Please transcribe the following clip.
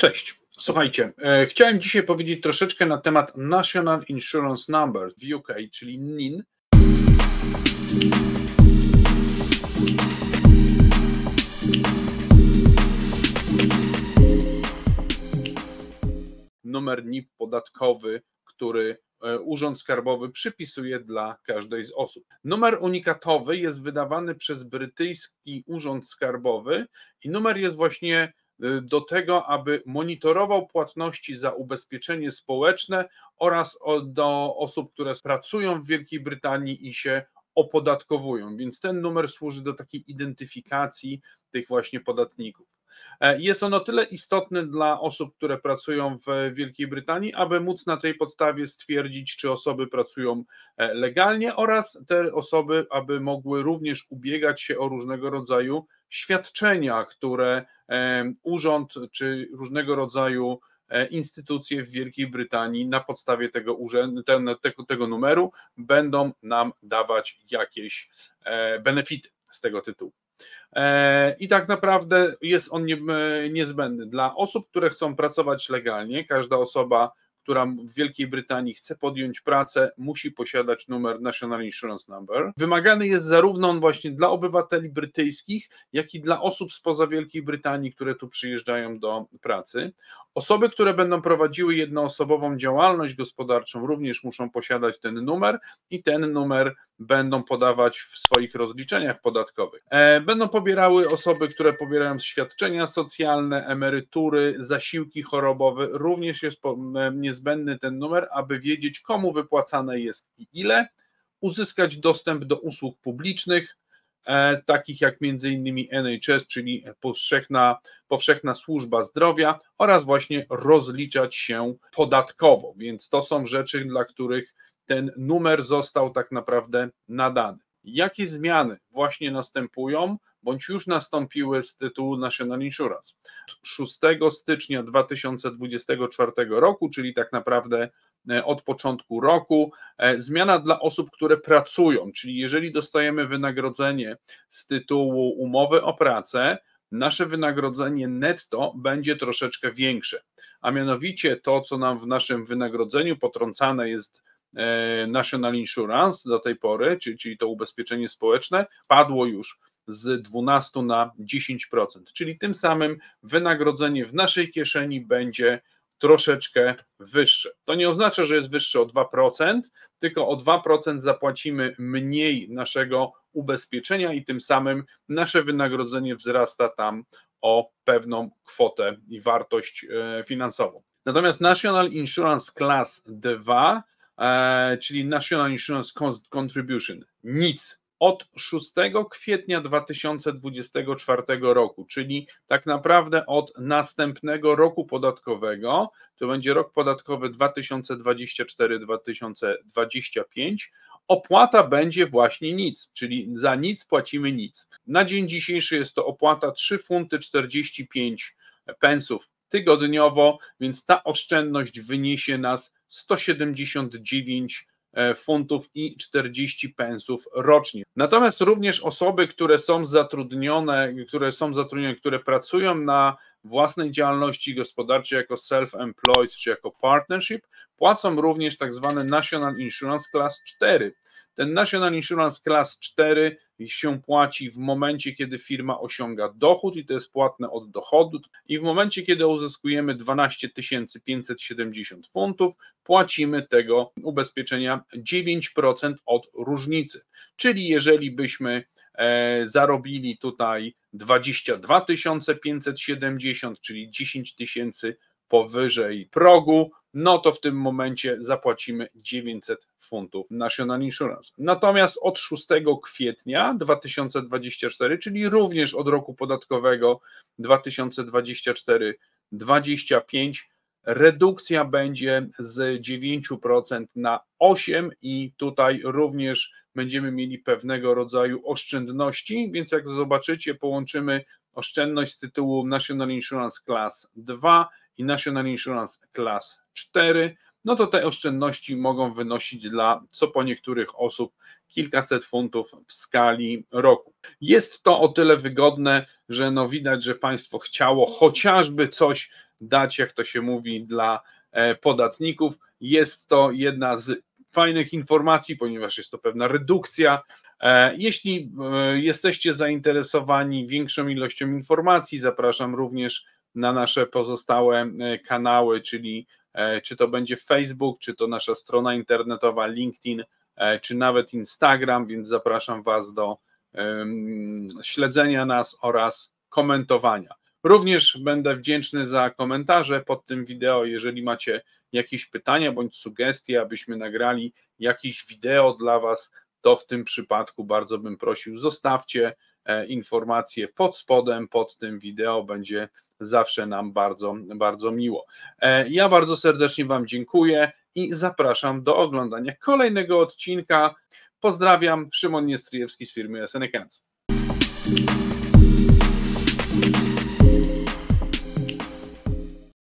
Cześć, słuchajcie, chciałem dzisiaj powiedzieć troszeczkę na temat National Insurance Number w UK, czyli NIN. Numer NIP podatkowy, który Urząd Skarbowy przypisuje dla każdej z osób. Numer unikatowy jest wydawany przez Brytyjski Urząd Skarbowy i numer jest właśnie do tego, aby monitorował płatności za ubezpieczenie społeczne oraz do osób, które pracują w Wielkiej Brytanii i się opodatkowują, więc ten numer służy do takiej identyfikacji tych właśnie podatników. Jest on o tyle istotny dla osób, które pracują w Wielkiej Brytanii, aby móc na tej podstawie stwierdzić, czy osoby pracują legalnie oraz te osoby, aby mogły również ubiegać się o różnego rodzaju świadczenia, które urząd czy różnego rodzaju instytucje w Wielkiej Brytanii na podstawie tego numeru będą nam dawać jakieś benefity z tego tytułu. I tak naprawdę jest on niezbędny dla osób, które chcą pracować legalnie. Każda osoba, która w Wielkiej Brytanii chce podjąć pracę, musi posiadać numer National Insurance Number. Wymagany jest zarówno on właśnie dla obywateli brytyjskich, jak i dla osób spoza Wielkiej Brytanii, które tu przyjeżdżają do pracy. Osoby, które będą prowadziły jednoosobową działalność gospodarczą, również muszą posiadać ten numer i ten numer będą podawać w swoich rozliczeniach podatkowych. Będą pobierały osoby, które pobierają świadczenia socjalne, emerytury, zasiłki chorobowe. Również jest niezbędny ten numer, aby wiedzieć, komu wypłacane jest i ile, uzyskać dostęp do usług publicznych, takich jak m.in. NHS, czyli Powszechna Służba Zdrowia, oraz właśnie rozliczać się podatkowo, więc to są rzeczy, dla których ten numer został tak naprawdę nadany. Jakie zmiany właśnie następują, bądź już nastąpiły z tytułu National Insurance? 6 stycznia 2024 roku, czyli tak naprawdę od początku roku, zmiana dla osób, które pracują, czyli jeżeli dostajemy wynagrodzenie z tytułu umowy o pracę, nasze wynagrodzenie netto będzie troszeczkę większe, a mianowicie to, co nam w naszym wynagrodzeniu potrącane jest National Insurance do tej pory, czyli to ubezpieczenie społeczne, padło już z 12 na 10%, czyli tym samym wynagrodzenie w naszej kieszeni będzie troszeczkę wyższe. To nie oznacza, że jest wyższe o 2%, tylko o 2% zapłacimy mniej naszego ubezpieczenia i tym samym nasze wynagrodzenie wzrasta tam o pewną kwotę i wartość finansową. Natomiast National Insurance Class 2, czyli National Insurance Contribution, nic. Od 6 kwietnia 2024 roku, czyli tak naprawdę od następnego roku podatkowego, to będzie rok podatkowy 2024-2025, opłata będzie właśnie nic, czyli za nic płacimy nic. Na dzień dzisiejszy jest to opłata 3 funtów 45 pensów tygodniowo, więc ta oszczędność wyniesie nas 179 funtów i 40 pensów rocznie. Natomiast również osoby, które są zatrudnione, które pracują na własnej działalności gospodarczej jako self-employed czy jako partnership, płacą również tak zwany National Insurance Class 4. Ten National Insurance Class 4 się płaci w momencie, kiedy firma osiąga dochód i to jest płatne od dochodu, i w momencie, kiedy uzyskujemy 12 570 funtów, płacimy tego ubezpieczenia 9% od różnicy, czyli jeżeli byśmy zarobili tutaj 22 570, czyli 10 tysięcy powyżej progu, no to w tym momencie zapłacimy 900 funtów National Insurance. Natomiast od 6 kwietnia 2024, czyli również od roku podatkowego 2024-2025, redukcja będzie z 9% na 8% i tutaj również będziemy mieli pewnego rodzaju oszczędności, więc jak zobaczycie, połączymy oszczędność z tytułu National Insurance Class 2 i National Insurance Class 4, no to te oszczędności mogą wynosić dla, co po niektórych osób, kilkaset funtów w skali roku. Jest to o tyle wygodne, że no widać, że państwo chciało chociażby coś dać, jak to się mówi, dla podatników. Jest to jedna z fajnych informacji, ponieważ jest to pewna redukcja. Jeśli jesteście zainteresowani większą ilością informacji, zapraszam również na nasze pozostałe kanały, czyli czy to będzie Facebook, czy to nasza strona internetowa, LinkedIn, czy nawet Instagram, więc zapraszam Was do śledzenia nas oraz komentowania. Również będę wdzięczny za komentarze pod tym wideo, jeżeli macie jakieś pytania bądź sugestie, abyśmy nagrali jakieś wideo dla Was, to w tym przypadku bardzo bym prosił, zostawcie informacje pod spodem, pod tym wideo, będzie zawsze nam bardzo, bardzo miło. Ja bardzo serdecznie Wam dziękuję i zapraszam do oglądania kolejnego odcinka. Pozdrawiam, Szymon Niestryjewski z firmy SNK.